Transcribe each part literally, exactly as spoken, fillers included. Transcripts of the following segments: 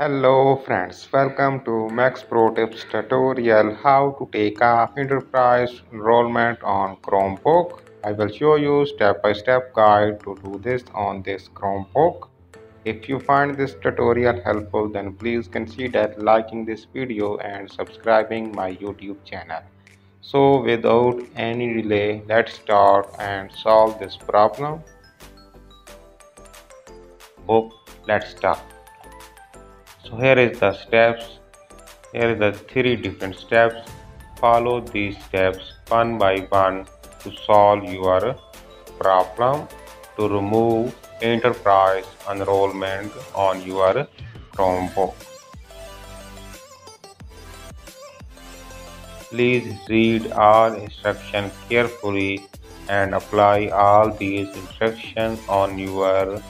Hello friends, welcome to Max Pro Tips tutorial, how to take a enterprise enrollment on Chromebook. I will show you step by step guide to do this on this Chromebook. If you find this tutorial helpful, then please consider liking this video and subscribing my YouTube channel. So without any delay, let's start and solve this problem. Book, let's start. So here is the steps. Here is the three different steps. Follow these steps one by one to solve your problem to remove enterprise enrollment on your Chromebook. Please read all instructions carefully and apply all these instructions on your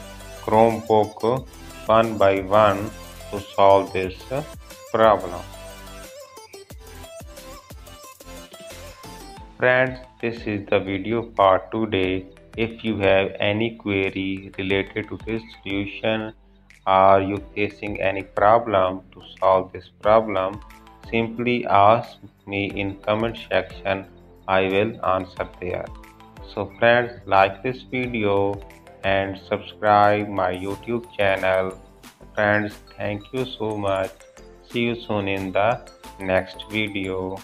Chromebook one by one to solve this problem. Friends, this is the video for today. If you have any query related to this solution or you facing any problem to solve this problem, simply ask me in comment section. I will answer there. So friends, like this video and subscribe my YouTube channel. Friends, thank you so much. See you soon in the next video.